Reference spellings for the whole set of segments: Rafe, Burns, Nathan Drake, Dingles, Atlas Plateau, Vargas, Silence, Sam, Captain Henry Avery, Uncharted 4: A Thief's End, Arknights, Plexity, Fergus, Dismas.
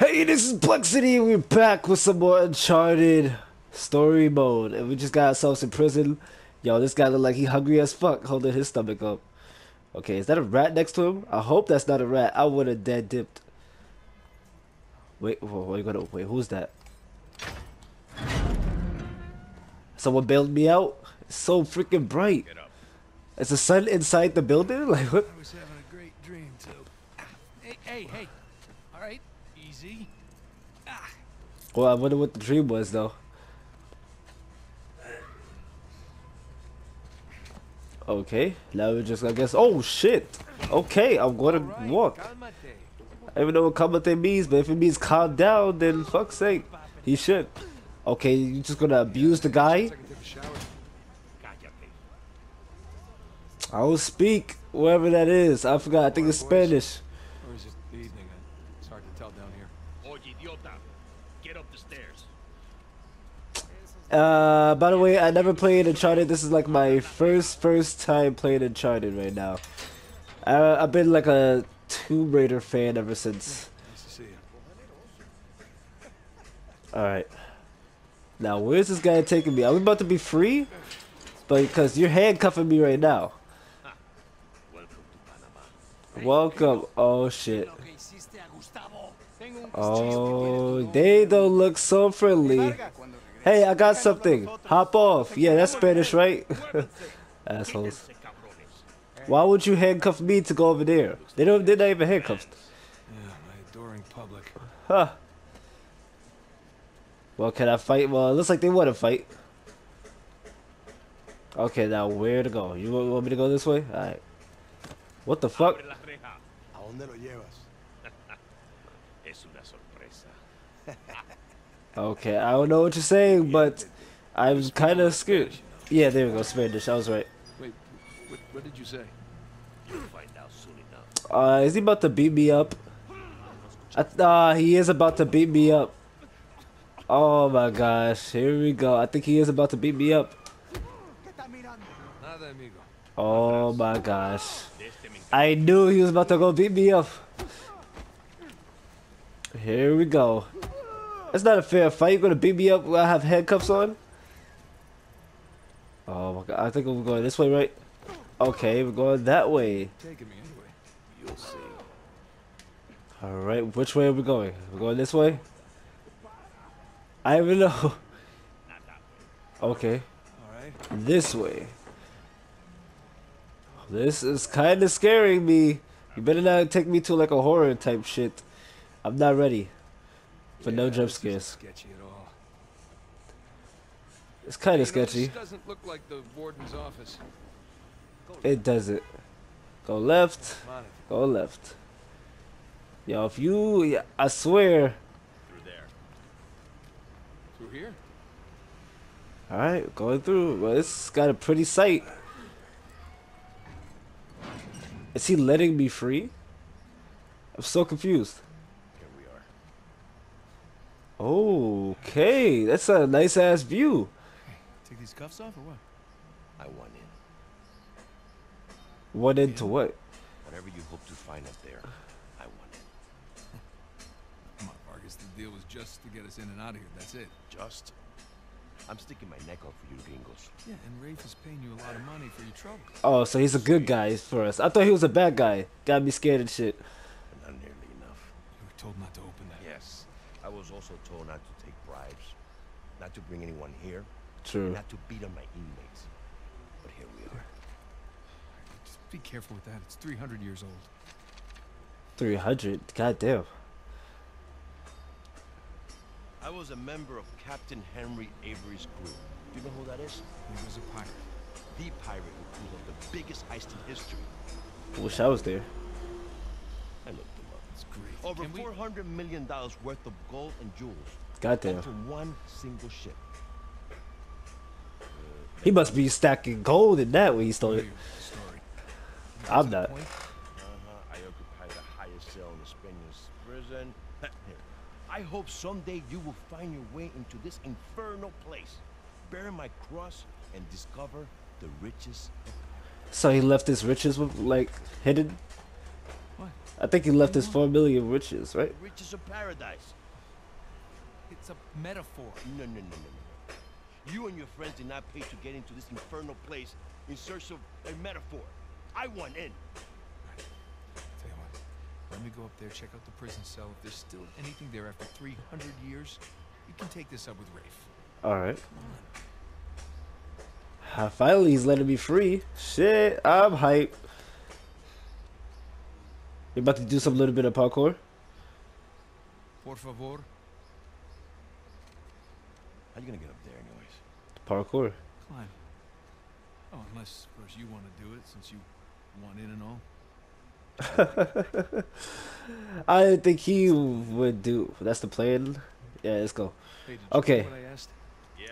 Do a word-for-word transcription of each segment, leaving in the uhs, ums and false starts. Hey, this is Plexity, and we're back with some more Uncharted story mode. And we just got ourselves in prison. Yo, this guy look like he hungry as fuck, holding his stomach up. Okay, is that a rat next to him? I hope that's not a rat. I would have dead dipped. Wait, whoa, you gonna wait? Who's that? Someone bailed me out. It's so freaking bright. Is the sun inside the building? Like what? I was having a great dream too. Hey, hey, hey! All right, easy. Ah. Well, I wonder what the dream was though. Okay, now we just, I guess. Oh shit! Okay, I'm gonna right, walk. Calmate. I don't even know what calmate means, but if it means calm down, then fuck's sake, he should. Okay, you just gonna abuse the guy? I don't speak wherever that is. I forgot. I think it's Spanish. Or is it the evening? It's hard to tell down here. Get up the stairs. Uh, by the way, I never played Uncharted. This is like my first first time playing Uncharted right now. Uh, I've been like a Tomb Raider fan ever since. Nice to see you. All right. Now, where's this guy taking me? Are we about to be free? But because you're handcuffing me right now. Welcome. Oh shit. Oh, they don't look so friendly. Hey, I got something. Hop off. Yeah, that's Spanish, right? Assholes. Why would you handcuff me to go over there? They don't. They're not even handcuffed. Yeah, my adoring public. Huh. Well, can I fight? Well, it looks like they want to fight. Okay, now where to go? You want me to go this way? All right. What the fuck? Okay, I don't know what you're saying, but I'm kind of scared. Yeah, there we go, Spanish. I was right. Wait, what, what did you say? You'll find out soon enough. Uh, is he about to beat me up? I th uh, he is about to beat me up. Oh my gosh, here we go. I think he is about to beat me up. Oh my gosh. I knew he was about to go beat me up. Here we go. That's not a fair fight. You're gonna beat me up when I have handcuffs on? Oh my god, I think we're going this way, right? Okay, we're going that way. Alright, which way are we going? We're going this way? I don't know. Okay. This way. This is kind of scaring me. You better not take me to like a horror type shit. I'm not ready for yeah, no jump scares. It's kind of sketchy. It doesn't look like the warden's office. It doesn't. Go left. Go left. Yo, if you, I swear. Through there. Through here. All right, going through. Well, it's got a pretty sight. Is he letting me free? I'm so confused. Here we are. Okay, that's a nice ass view. Hey, take these cuffs off or what? I want in. What into yeah. what? Whatever you hope to find up there, I want in. Come on, Vargas. The deal was just to get us in and out of here. That's it. Just. I'm sticking my neck out for you, Dingles. Yeah, and Rafe is paying you a lot of money for your trouble. Oh, so he's a good guy for us. I thought he was a bad guy. Got me scared and shit. Not nearly enough. You were told not to open that. Yes, I was also told not to take bribes, not to bring anyone here, true, not to beat on my inmates. But here we are. Just be careful with that. It's three hundred years old. three hundred? Goddamn. I was a member of Captain Henry Avery's crew. Do you know who that is? He was a pirate. The pirate who pulled off the biggest heist in history. I wish I was there. I looked him up. It's great. Over Can four hundred we... million dollars worth of gold and jewels. Goddamn. From one single ship. Uh, he must be stacking gold in that when he stole it. Story. I'm not. Uh -huh. I occupied the highest cell in the Spanish prison. I hope someday you will find your way into this infernal place, bear my cross, and discover the riches. So he left his riches with like hidden. What? I think he left his four million riches, right? Riches of paradise. It's a metaphor. No, no, no, no, no. You and your friends did not pay to get into this infernal place in search of a metaphor. I want in. Right. Tell you what. Let me go up there, check out the prison cell. If there's still anything there after three hundred years, you can take this up with Rafe. All right. Come on. Finally, he's letting me free. Shit, I'm hype. You're about to do some little bit of parkour. Por favor. How you gonna get up there, anyways? Parkour. Climb. Oh, unless of course you want to do it, since you want in and all. I didn't think he would do. That's the plan. Yeah, let's go. Hey, okay. Yeah.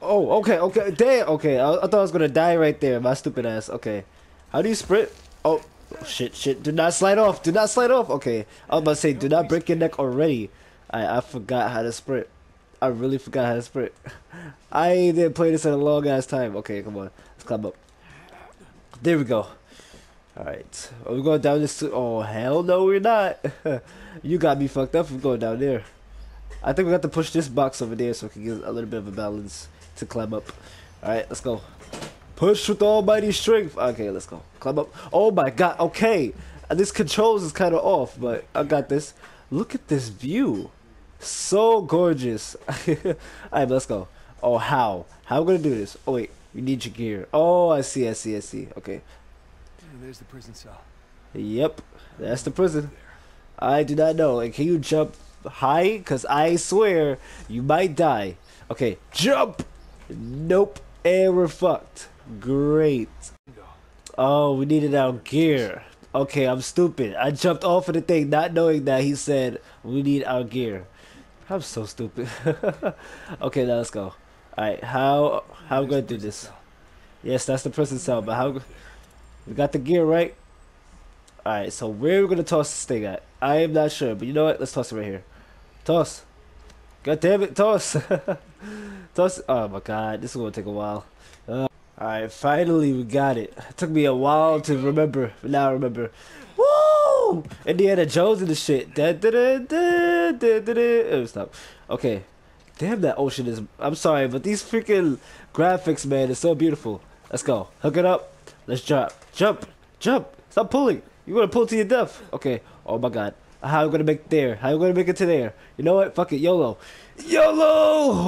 Oh, okay, okay, damn, okay. I, I thought I was gonna die right there, my stupid ass. Okay. How do you sprint? Oh. Oh, shit, shit, do not slide off, do not slide off. Okay, I was about to say, do not break your neck already. I, I forgot how to sprint. I really forgot how to sprint. I didn't play this in a long ass time. Okay, come on, let's climb up. There we go. Alright, are we going down this? Oh, hell no, we're not. You got me fucked up from going down there. I think we got to push this box over there so we can get a little bit of a balance to climb up. Alright, let's go. Push with almighty strength. Okay, let's go. Climb up. Oh my god. Okay. This controls is kind of off, but I got this. Look at this view. So gorgeous. Alright, let's go. Oh, how? How are we going to do this? Oh, wait. We need your gear. Oh, I see, I see, I see. Okay. There's the prison cell. Yep. That's the prison. I do not know. And can you jump high? Because I swear you might die. Okay. Jump! Nope. And we're fucked. Great. Oh, we needed our gear. Okay, I'm stupid. I jumped off of the thing not knowing that he said we need our gear. I'm so stupid. Okay, now let's go. Alright, how how we gonna do this? Yes, that's the prison cell, but how we got the gear, right? Alright, so where are we gonna toss this thing at? I am not sure, but you know what? Let's toss it right here. Toss. God damn it, toss. Toss. Oh my god, this is gonna take a while. Uh, Alright, finally we got it. It took me a while to remember, but now I remember. Woo! Indiana Jones and the shit. Da, da, da, da, da, da, da. Oh, stop. Okay. Damn, that ocean is... I'm sorry, but these freaking graphics, man, is so beautiful. Let's go. Hook it up. Let's jump. Jump. Jump. Stop pulling. You're gonna pull to your death. Okay. Oh my god. How are we gonna make it there? How are we gonna make it to there? You know what? Fuck it. YOLO. YOLO!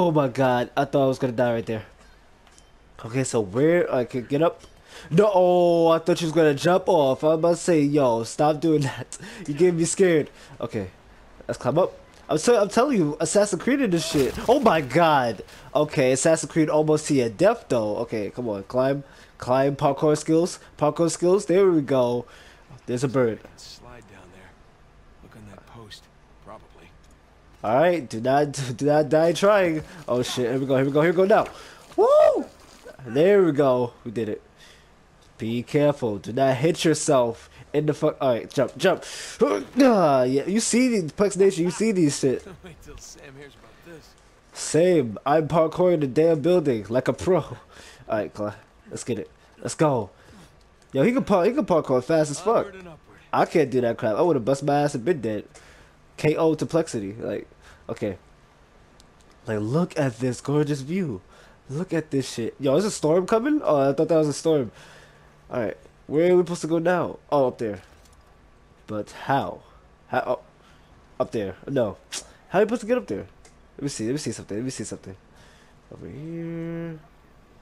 Oh my god. I thought I was gonna die right there. Okay, so where I could get up? No, oh, I thought she was gonna jump off. I was about to say, yo, stop doing that. You gave me scared. Okay, let's climb up. I'm, so, I'm telling you, Assassin's Creed in this shit. Oh my god. Okay, Assassin's Creed almost to your death though. Okay, come on, climb, climb. Parkour skills, parkour skills. There we go. There's a bird. Slide down there. Look on that post, probably. All right, do not, do not die trying. Oh shit, here we go, here we go, here we go now. Woo! There we go. We did it. Be careful. Do not hit yourself in the fuck. Alright, jump, jump. Ah, yeah, you see these Plex Nation. You see these shit. Wait till Sam hears about this. Same. I'm parkouring the damn building like a pro. Alright, let's get it. Let's go. Yo, he can park. He can parkour fast as fuck. I can't do that crap. I would have bust my ass and been dead. K O to Plexity. Like, okay. Like, look at this gorgeous view. Look at this shit. Yo, is a storm coming? Oh, I thought that was a storm. Alright. Where are we supposed to go now? Oh, up there. But how? How? Oh, up there. No. How are we supposed to get up there? Let me see. Let me see something. Let me see something. Over here.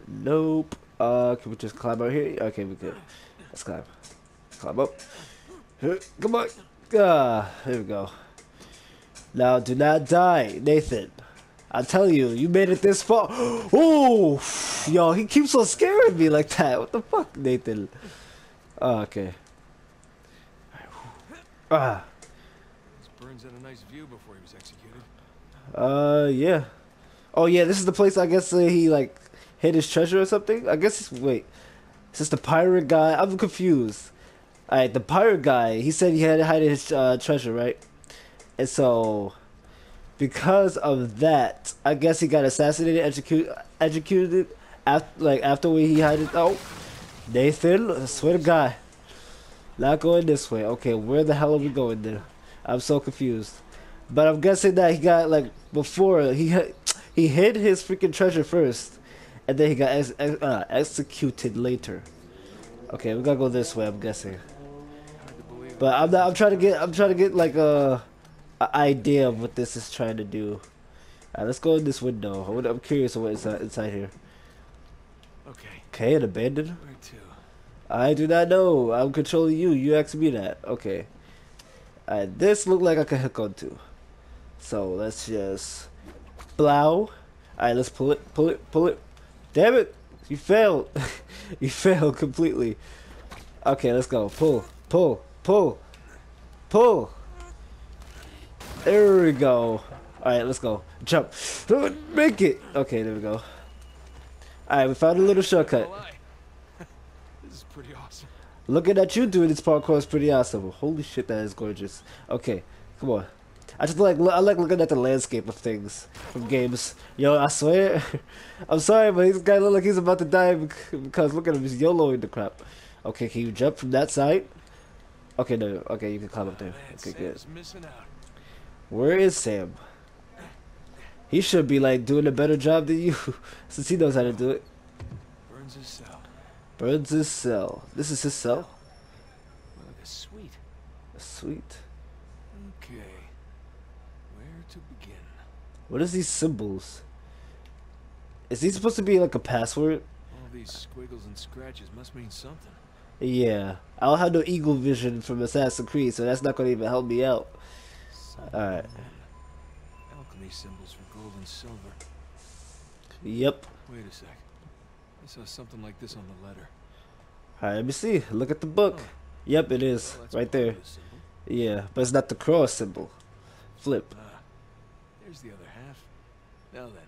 Nope. Uh, can we just climb out here? Okay, we good. Let's climb. Climb up. Come on. Ah, there we go. Now, do not die, Nathan. I tell you, you made it this far. Oh, yo, he keeps on scaring me like that. What the fuck, Nathan? Oh, okay. Ah. Burns had a nice view before he was executed. Uh, yeah. Oh, yeah. This is the place. I guess uh, he like hid his treasure or something. I guess. Wait, is this the pirate guy? I'm confused. All right, the pirate guy. He said he had to hide his uh, treasure, right? And so. Because of that, I guess he got assassinated, executed, executed after, like after we he had it. Oh, Nathan, I swear to God. Not going this way. Okay, where the hell are we going then? I'm so confused. But I'm guessing that he got, like, before, he he hid his freaking treasure first. And then he got ex ex uh, executed later. Okay, we gotta go this way, I'm guessing. But I'm not, I'm trying to get, I'm trying to get, like, a, a idea of what this is trying to do. Alright, let's go in this window. I'm curious of what's inside here. Okay. Okay, an abandoned? Where to? I do not know. I'm controlling you. You asked me that. Okay. Alright, this looked like I could hook onto. So let's just blow. Alright, let's pull it, pull it, pull it. Damn it! You failed. You failed completely. Okay, let's go. Pull, pull, pull, pull. There we go. Alright, let's go. Jump. Make it. Okay, there we go. Alright, we found a little shortcut. This is pretty awesome. Looking at you doing this parkour is pretty awesome. Holy shit, that is gorgeous. Okay, come on. I just like I like looking at the landscape of things from games. Yo, I swear. I'm sorry, but this guy looks like he's about to die because look at him, he's YOLOing the crap. Okay, can you jump from that side? Okay, no. Okay, you can climb up there. Okay, good. Where is Sam? He should be like doing a better job than you, since he knows how to do it. Burns his cell. Burns his cell. This is his cell. Well, a suite. A suite. Okay. Where to begin? What is these symbols? Is these supposed to be like a password? All these squiggles and scratches must mean something. Yeah, I don't have no eagle vision from Assassin's Creed, so that's not gonna even help me out. All right. Alchemy symbols for gold and silver. Yep. Wait a sec. I saw something like this on the letter. All right, let me see. Look at the book. Oh. Yep, it is well, right there. Yeah, but it's not the cross symbol. Flip. Uh, there's the other half. Now then.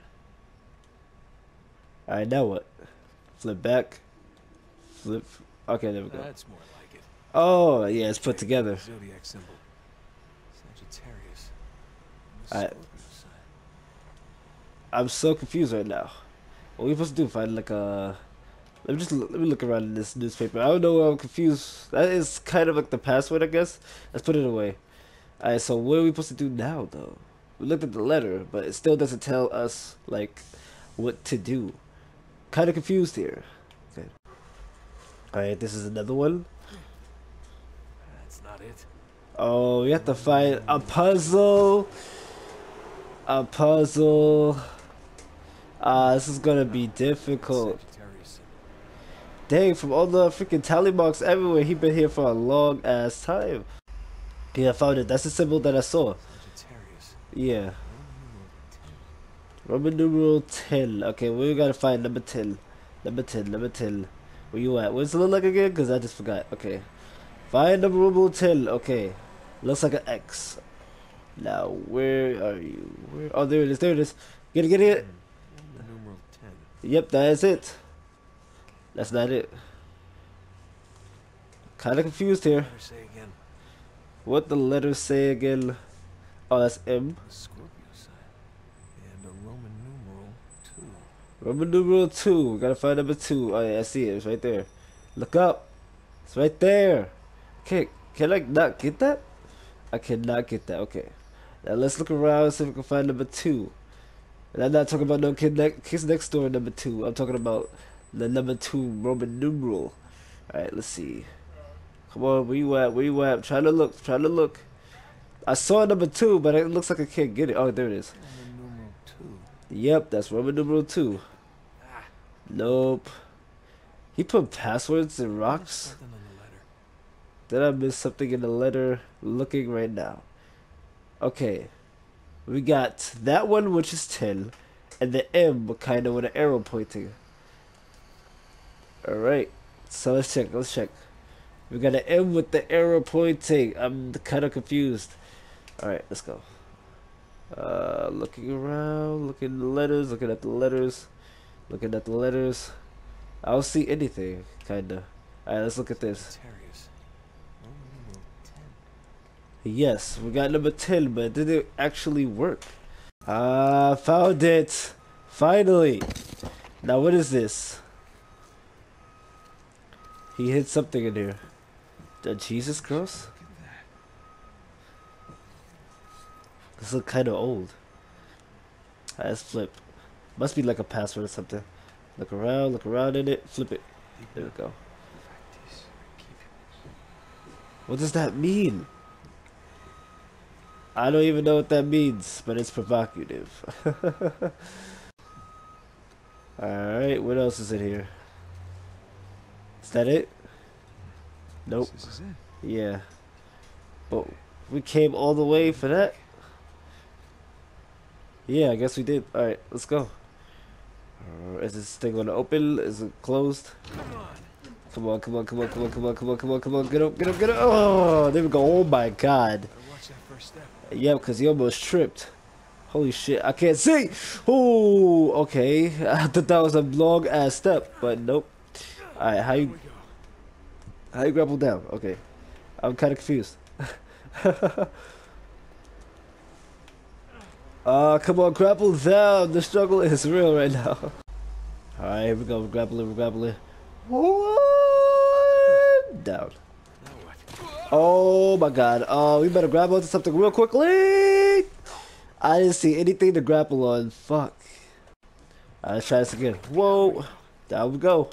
All right, now what? Flip back. Flip. Okay, there we go. That's more like it. Oh yeah, it's put together. Zodiac symbol. Sagittarius. I, I'm so confused right now. What are we supposed to do? Find like a. Let me just let me look around in this newspaper. I don't know where I'm confused. That is kind of like the password, I guess. Let's put it away. Alright, so what are we supposed to do now, though? We looked at the letter, but it still doesn't tell us like what to do. Kind of confused here. Okay. Alright, this is another one. That's not it. Oh, we have to find a puzzle. A puzzle. Ah, uh, this is gonna be difficult. Dang, from all the freaking tally marks everywhere, he been here for a long ass time. Yeah, I found it. That's the symbol that I saw. Yeah. Roman numeral ten. Okay, we gotta find number ten. Number ten, number ten. Where you at? What's it look like again? Because I just forgot. Okay. Find number numeral ten. Okay. Looks like an X. Now, where are you? Where? Oh, there it is. There it is. Get it, get it. Numeral ten. Yep, that is it. That's not it. Kind of confused here. Say again. What the letters say again? Oh, that's M. The Scorpio sign. And a Roman numeral two. Roman numeral two. We gotta find number two. Oh yeah, I see it. It's right there. Look up. It's right there. Okay, can I not get that? I cannot get that. Okay, now let's look around and see if we can find number two. And I'm not talking about no kid ne kids next door number two. I'm talking about the number two Roman numeral. All right, let's see. Come on, where you at? Where you at? I'm trying to look. I'm trying to look. I saw number two, but it looks like I can't get it. Oh, there it is. Roman numeral two. Yep, that's Roman numeral two. Ah. Nope. He put passwords in rocks. Did I miss something in the letter? Looking right now. Okay. We got that one, which is ten. And the M, kind of with an arrow pointing. Alright. So let's check. Let's check. We got an M with the arrow pointing. I'm kind of confused. Alright, let's go. Uh, looking around. Looking at the letters. Looking at the letters. Looking at the letters. I don't see anything. Kind of. Alright, let's look at this. Yes, we got number ten, but did it actually work? Ah, uh, found it! Finally! Now what is this? He hid something in here. The Jesus girls? This look kind of old. Let's flip. Must be like a password or something. Look around, look around in it, flip it. There we go. What does that mean? I don't even know what that means, but it's provocative. Alright, what else is in here? Is that it? Nope. This is it. Yeah. But we came all the way for that? Yeah, I guess we did. Alright, let's go. Uh, is this thing gonna open? Is it closed? Come on, come on, come on, come on, come on, come on, come on, come on, get up, get up, get up. Oh, there we go. Oh my god. Yeah, because he almost tripped. Holy shit, I can't see. Oh, okay. I thought that was a long ass step, but nope. Alright, how you how you grapple down? Okay. I'm kinda confused. Uh, come on, grapple down. The struggle is real right now. Alright, here we go. We're grappling, we're grappling. What? Down. Oh my god. Oh, uh, we better grab onto something real quickly. I didn't see anything to grapple on. Fuck. Alright, let's try this again. Whoa. Down we go.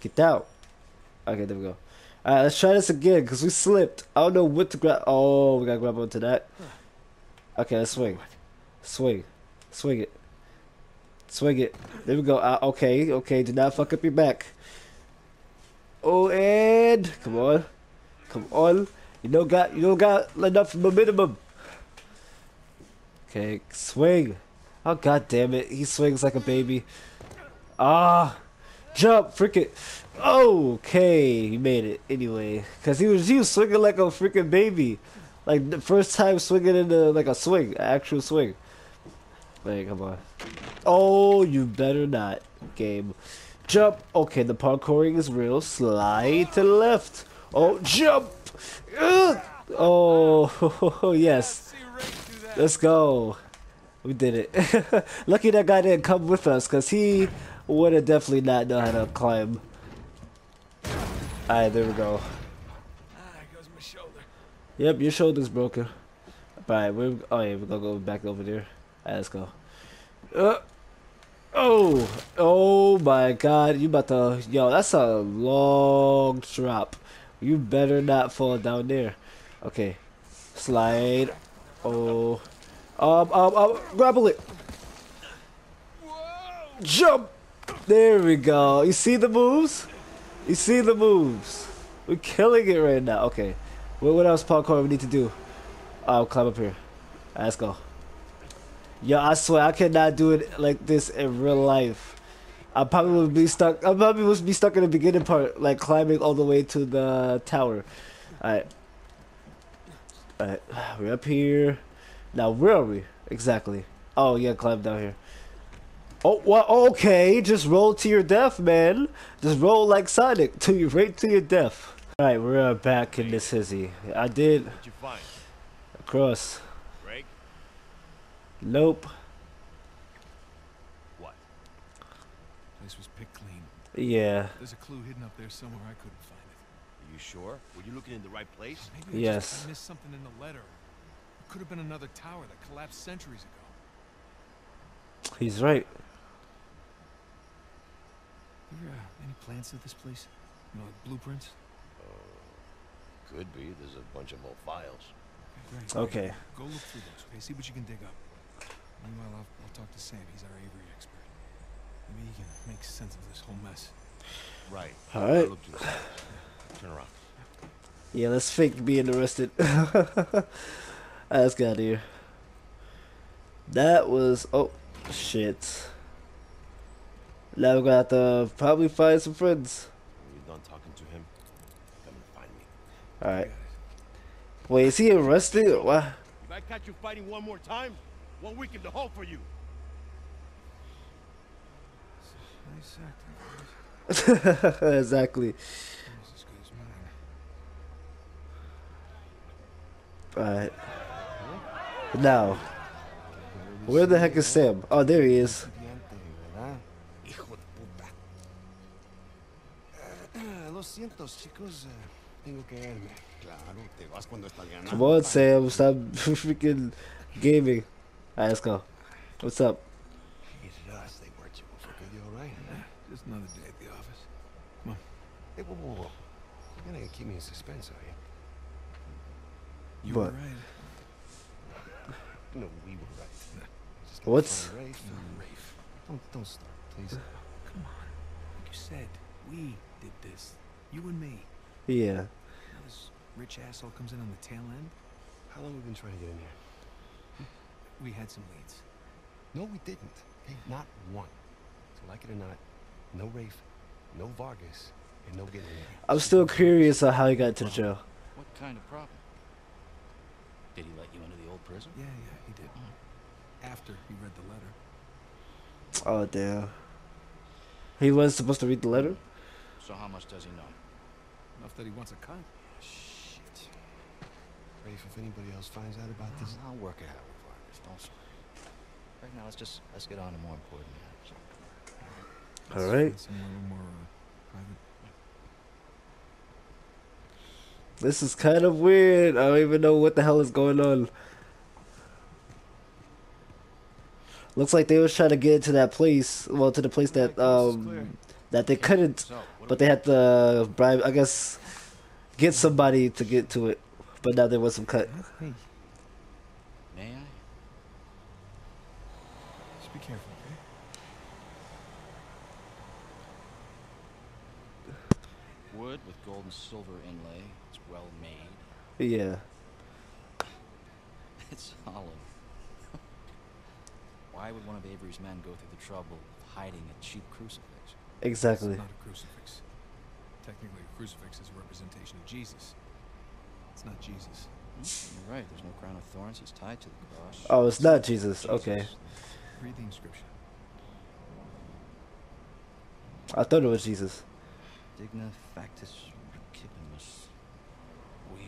Get out. Okay, there we go. Alright, let's try this again because we slipped. I don't know what to grab. Oh, we gotta grab onto that. Okay, let's swing. Swing. Swing it. Swing it. There we go. Uh, okay, okay. Do not fuck up your back. Oh, and come on. Come on. You don't got, you don't got enough of a minimum. Okay, swing. Oh, god damn it. He swings like a baby. Ah. Jump, freaking. Okay, he made it anyway. Because he was, he was swinging like a freaking baby. Like the first time swinging into like a swing, actual swing. Like, come on. Oh, you better not, game. Jump. Okay, the parkouring is real. Slide to the left. Oh, jump. Ugh. Oh, yes. Let's go. We did it. Lucky that guy didn't come with us because he would have definitely not known how to climb. Alright, there we go. Yep, your shoulder's broken. Alright, we're oh yeah, we're gonna go back over there. Alright, let's go. Uh, oh, oh my god, you about to yo, that's a long drop. You better not fall down there. Okay. Slide. Oh. Um um um grapple it. Jump! There we go. You see the moves? You see the moves. We're killing it right now. Okay. What, what else parkour we need to do? I'll climb up here. Right, let's go. Yo, I swear I cannot do it like this in real life. I probably would be stuck. I probably would be stuck in the beginning part, like climbing all the way to the tower. Alright. Alright. We're up here. Now, where are we? Exactly. Oh, yeah, climb down here. Oh, well, okay. Just roll to your death, man. Just roll like Sonic to your right to your death. All right, we're uh, back in this hizzy. I did. What'd you find? Across. Break? Nope. What? Place was picked clean. Yeah. There's a clue hidden up there somewhere. I couldn't find it. Are you sure? Were you looking in the right place? Maybe yes. Just, I missed something in the letter. It could have been another tower that collapsed centuries ago. He's right. Are there uh, any plans of this place? You know, like blueprints? Uh, could be. There's a bunch of old files. Okay. Great, great. Okay. Go look through those. Okay? See what you can dig up. Meanwhile, I'll, I'll talk to Sam. He's our Avery expert. Maybe he can make sense of this whole mess. Right. All right. Look through the turn around. Yeah, let's fake being arrested. Right, let's get out of here. That was... Oh, shit. Now we're gonna have to probably find some friends. Talking to him, come and find me. All right. Wait, is he arrested or what? If I catch you fighting one more time, one week in the hole for you. Exactly. All right. Now, where the heck is Sam? Oh, there he is. Lo siento, chicos. Tengo que irme. Come on, Sam, stop freaking gaming. Alright, let's go. What's up? Hated us. They weren't you. You all right? Just another day at the office. Come on. Hey, whoa, whoa, whoa. You're gonna keep me in suspense, are you? You were right. No, we were right. What's Rafe? Rafe. Don't don't start, please. Come on. Like you said, we did this. You and me. Yeah. Now this rich asshole comes in on the tail end. How long have we been trying to get in here? We had some leads. No, we didn't. Hey, not one. So like it or not, no Rafe, no Vargas, and no getting in here. I'm still curious on how he got to the jail. What kind of problem? Did he let you into the old prison? Yeah, yeah, he did. Mm. After he read the letter. Oh, damn. He wasn't supposed to read the letter? So how much does he know? Enough that he wants a cut. Shit. Rafe, if anybody else finds out about this, I'll work it out with Vargas. Don't swear. Right now, let's just let's get on to more important matters. All right. This is kind of weird. I don't even know what the hell is going on. Looks like they was trying to get into that place. Well, to the place that um that they couldn't, but they had to bribe. I guess get somebody to get to it. But now there was some cut. May I? Just be careful, okay? Wood with gold and silver inlay. It's well made. Yeah. It's hollow. Why would one of Avery's men go through the trouble of hiding a cheap crucifix? Exactly. It's not a crucifix. Technically, a crucifix is a representation of Jesus. It's not Jesus. Hmm? You're right. There's no crown of thorns. He's tied to the cross. Oh, it's not Jesus. Okay. Read the inscription. I thought it was Jesus. Digna factus recipimus. We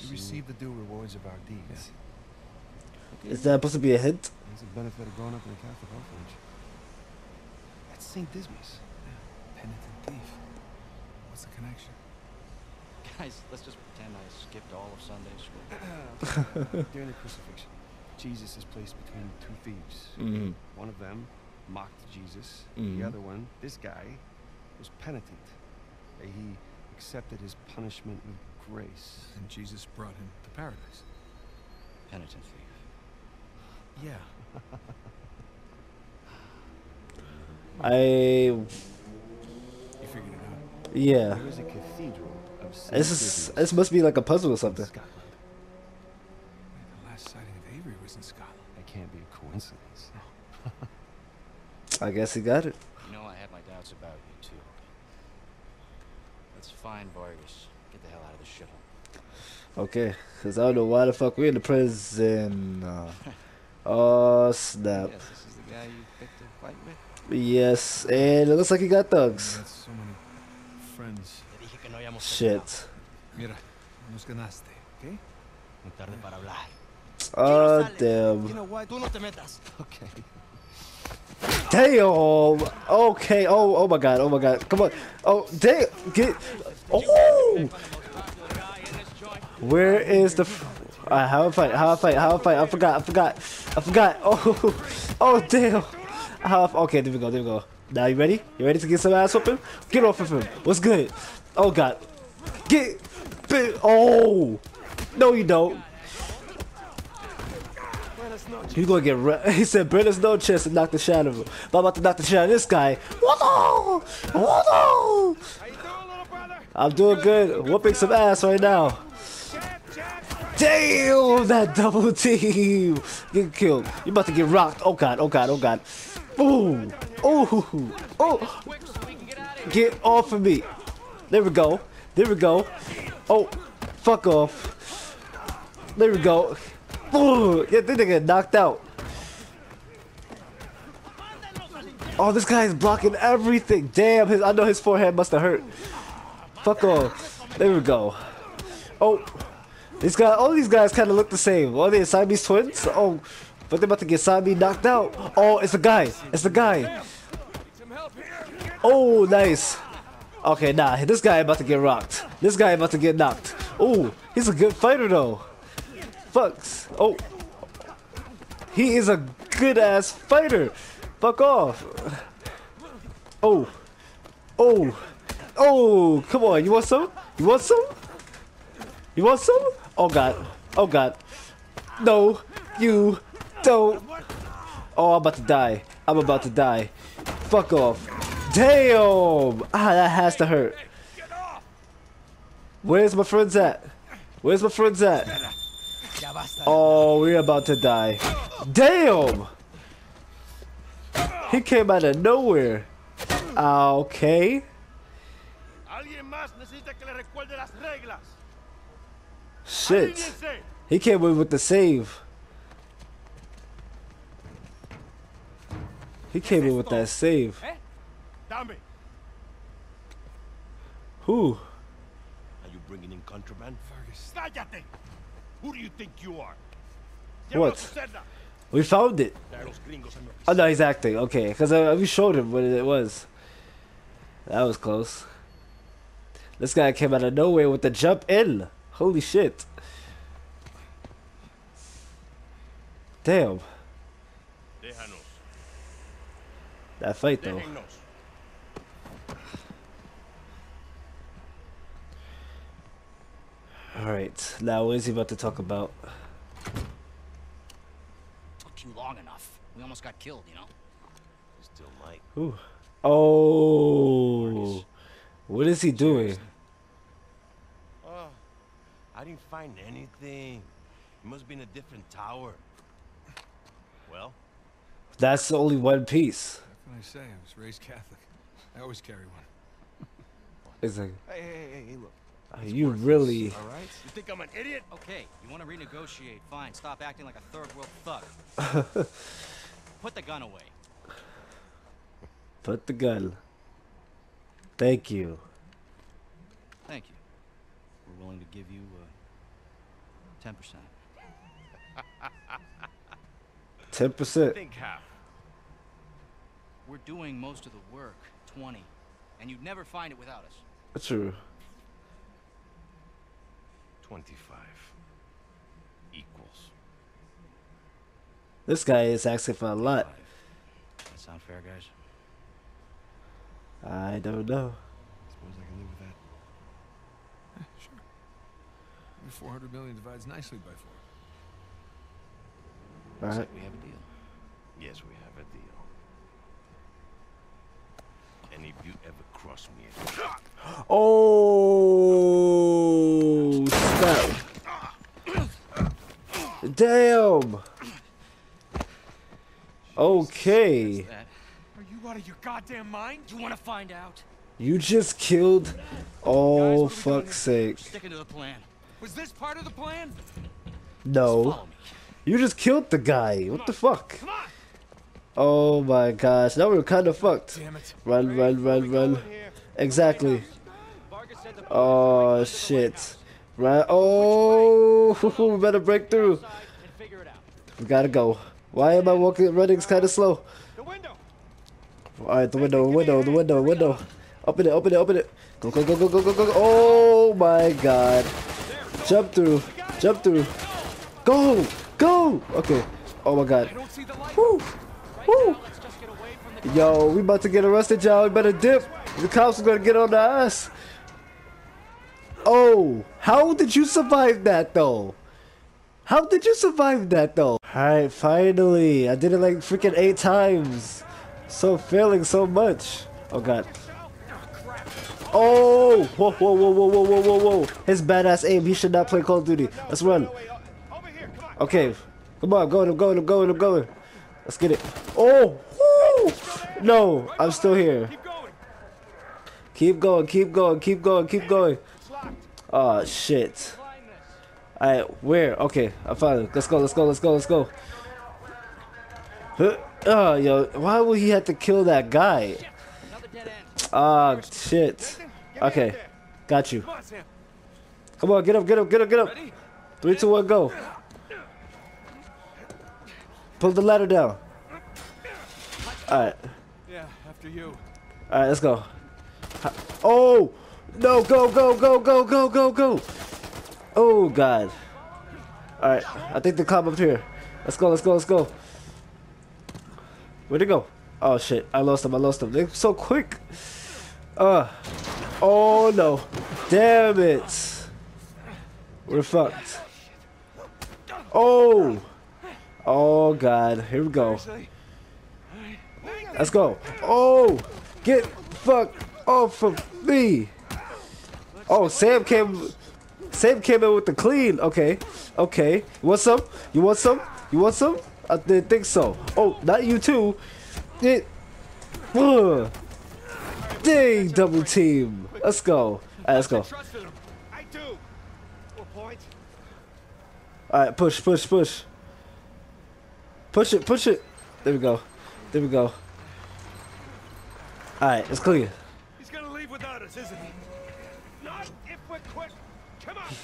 receive, we receive the due rewards of our deeds. Yeah. Okay. Is that supposed to be a hint? It's a benefit of growing up in a Catholic orphanage. That's Saint Dismas. Yeah. Penitent thief. What's the connection? Guys, let's just pretend I skipped all of Sunday school. During the crucifixion, Jesus is placed between two thieves. Mm. One of them mocked Jesus. Mm. The other one, this guy, was penitent. He accepted his punishment with grace. And Jesus brought him to paradise. Penitent thief. Yeah. I. You figured it out. Yeah. There was a cathedral of this is. This must be like a puzzle or something. Scotland. The last sighting of Avery was in Scotland. That can't be a coincidence. I guess he got it. You know, I had my doubts about you too. Let's find Vargas. Get the hell out of this shithole. Okay, cause I don't know why the fuck we're in the prison. Uh, Oh snap! Yes, this is the guy you picked a fight with. Yes, and it looks like he got thugs. So many friends. Shit. Mira, nos ganaste, okay? Oh damn! You know what? Tú no te metas. Okay. Damn. Okay. Oh, oh my God. Oh my God. Come on. Oh, damn. Get. Oh. Where is the? Alright, how I fight, how I fight, how I fight, I forgot, I forgot, I forgot, oh, oh damn, how I, okay, there we go, there we go, now you ready, you ready to get some ass whooping, get off of him, what's good, oh god, get, oh, no you don't, you gonna get, re he said, bring us no chest and knock the shit out of him, but I'm about to knock the shit out of this guy, what oh, what oh, I'm doing good, whooping some ass right now. Damn, that double team! Get killed. You're about to get rocked. Oh god, oh god, oh god. Ooh, ooh, oh! Get off of me. There we go. There we go. Oh, fuck off. There we go. Ooh, yeah, this nigga knocked out. Oh, this guy is blocking everything. Damn, his, I know his forehead must have hurt. Fuck off. There we go. Oh. These guys, all these guys kind of look the same. Are they Siamese twins? Oh, but they're about to get Siamese knocked out. Oh, it's a guy. It's a guy. Oh, nice. Okay, nah, this guy about to get rocked. This guy about to get knocked. Ooh, he's a good fighter though. Fucks. Oh. He is a good ass fighter. Fuck off. Oh. Oh. Oh, come on. You want some? You want some? You want some? Oh god. Oh god. No, you don't. Oh, I'm about to die. I'm about to die. Fuck off. Damn! Ah, that has to hurt. Where's my friends at? Where's my friends at? Oh, we're about to die. Damn! He came out of nowhere. Okay. Shit. He came in with the save. He came in with that save. Who? Are you bringing in contraband, Fergus? Who do you think you are? What? We found it. Oh no, he's acting. Okay, because I, I we showed him what it was. That was close. This guy came out of nowhere with the jump in. Holy shit! Damn. That fight though. Alright, now what is he about to talk about? Took you long enough. We almost got killed, you know? Still might. Ooh. Oh. What is he doing? Oh, I didn't find anything. It must be in a different tower. Well? That's only one piece. What can I say? I was raised Catholic. I always carry one. It's like, hey, hey, hey, look. You really... All right? You think I'm an idiot? Okay, you want to renegotiate, fine. Stop acting like a third world thug. Put the gun away. Put the gun. Thank you. Thank you. We're willing to give you uh, ten percent. ten percent. Think half. We're doing most of the work, twenty, and you'd never find it without us. That's true. twenty-five equals. This guy is asking for a lot. That sound fair, guys? I don't know. Suppose I can live with that. Eh, sure. Maybe four hundred million divides nicely by four. All right. We have a deal. Yes, we have a deal. And if you ever cross me again. Oh, stop. Damn. Okay. Are you out of your goddamn mind? You want to find out? You just killed. Oh, fuck's sake. Sticking to the plan. Was this part of the plan? No. You just killed the guy. What the fuck? Oh my gosh, now we're kind of fucked. Run, run, run, run. Exactly. Oh shit. Run. Oh, we better break through. We gotta go. Why am I walking? Running's kind of slow. Alright, the window, window, the window, window. Open it, open it, open it. Go, go, go, go, go, go, go. Oh my god. Jump through, jump through. Go, go. Okay. Oh my god. Woo. Woo. Yo, we about to get arrested, y'all. We better dip. The cops are gonna get on to us. Oh, how did you survive that though? How did you survive that though? Alright, finally. I did it like freaking eight times. So failing so much. Oh god. Oh, whoa, whoa, whoa, whoa, whoa, whoa, whoa, whoa. His badass aim. He should not play Call of Duty. Let's run. Okay. Come on, I'm going, I'm going, I'm going, I'm going. Let's get it. Oh! Woo! No, I'm still here. Keep going, keep going, keep going, keep going. Oh, shit. Alright, where? Okay, I'm fine. Let's go, let's go, let's go, let's go. Oh, yo, why would he have to kill that guy? Ah, oh, shit. Okay, got you. Come on, get up, get up, get up, get up. Three, two, one, go. Pull the ladder down. Alright. Yeah, after you. Alright, let's go. Oh! No, go, go, go, go, go, go, go! Oh, God. Alright, I think they climb up here. Let's go, let's go, let's go. Where'd it go? Oh, shit. I lost them, I lost them. They're so quick. Uh. Oh, no. Damn it. We're fucked. Oh. Oh, God. Here we go. Let's go. Oh. Get fucked off of me. Oh, Sam came... Sam came in with the clean. Okay, okay. You want some? You want some? You want some? I didn't think so. Oh, not you too. It. Uh. Dang, double team. Let's go. All right, let's go. All right, push, push, push. Push it, push it. There we go. There we go. All right, it's clean. He's gonna leave without us, isn't he? Not if we're quick.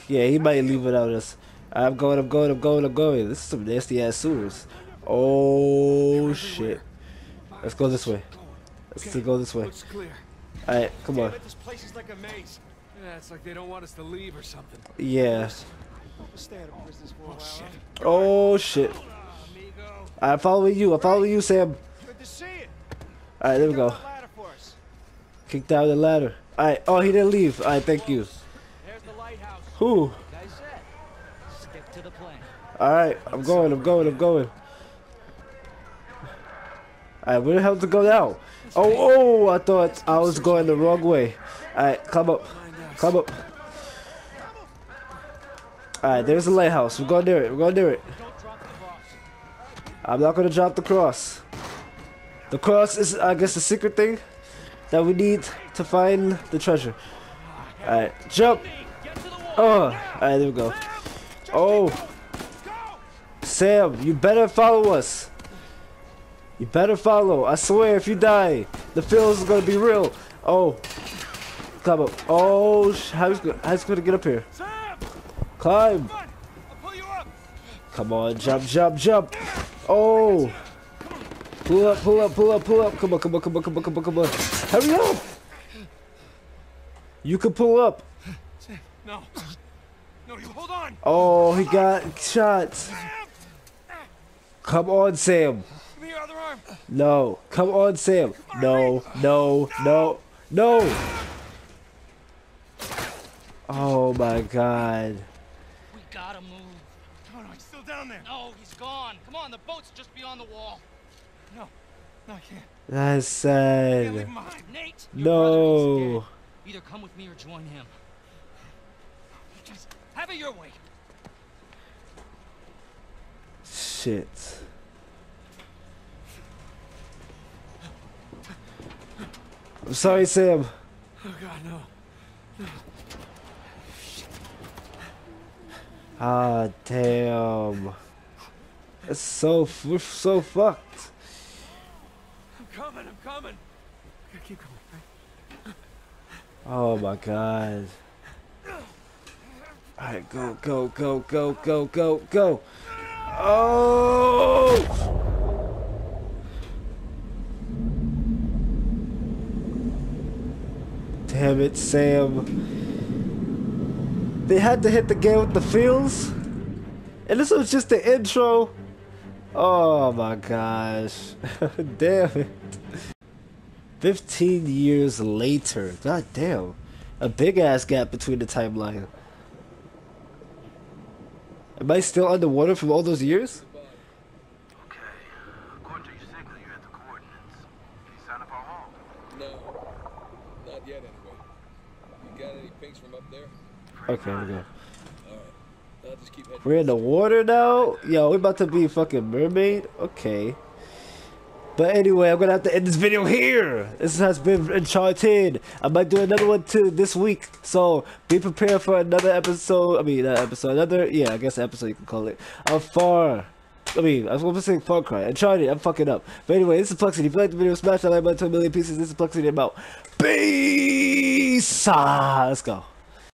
Yeah, he might leave without us. I'm going, I'm going, I'm going, I'm going. This is some nasty ass sewers. Oh shit. Let's go this way. Let's go this way. Alright, come on. Yeah. Oh shit. I'm following you, I'm following you, Sam. Alright, there we go. Kick down the ladder. Alright, oh, he didn't leave. Alright, thank you. Who? Alright, I'm going, I'm going, I'm going. Alright, where the hell to go now? Oh, oh, I thought I was going the wrong way. Alright, come up, come up. Alright, there's the lighthouse. We're going near it, we're going near it. I'm not going to drop the cross. The cross is, I guess, the secret thing that we need to find the treasure. Alright, jump. Oh, alright, there we go. Oh, Sam, you better follow us. You better follow. I swear, if you die, the feels is gonna be real. Oh, climb up. Oh, how's how's gonna get up here? Climb. Come on, jump, jump, jump. Oh, pull up, pull up, pull up, pull up. Come on, come on, come on, come on, come on, come on. Hurry up. You can pull up. No. No, you hold on. Oh, he got shot. Come on, Sam. Give me your other arm. No. Come on, Sam. No, no, no, no. Oh my God. We gotta move. No, no, he's still down there. No, he's gone. Come on, the boat's just beyond the wall. No, no, I can't. That's sad. Leave him behind. Nate, no. Either come with me or join him. Have it your way. Shit. I'm sorry, Sam. Oh God, no. No. Ah, damn. That's so we're so fucked. I'm coming. I'm coming. I gotta keep coming. Oh my God. Alright, go, go, go, go, go, go, go. Oh! Damn it, Sam. They had to hit the game with the feels? And this was just the intro? Oh my gosh. Damn it. fifteen years later. God damn. A big ass gap between the timeline. Am I still underwater from all those years? Okay. According to your signal, you're at the coordinates. Can you sign up our home? No. Not yet, anyway. You got any pings from up there? Okay, we go. Alright. I'll just keep heading. We're in the water now? Yo, we're about to be fucking mermaid? Okay. But anyway, I'm gonna have to end this video here. This has been Uncharted. I might do another one too this week, so be prepared for another episode. I mean, not episode, another yeah, I guess episode you can call it. Of Far. I mean, I was gonna say Far Cry. Uncharted. I'm fucking up. But anyway, this is Plexity. If you liked the video, smash that like button to a million pieces. This is Plexity. I'm out. Peace. Ah, let's go.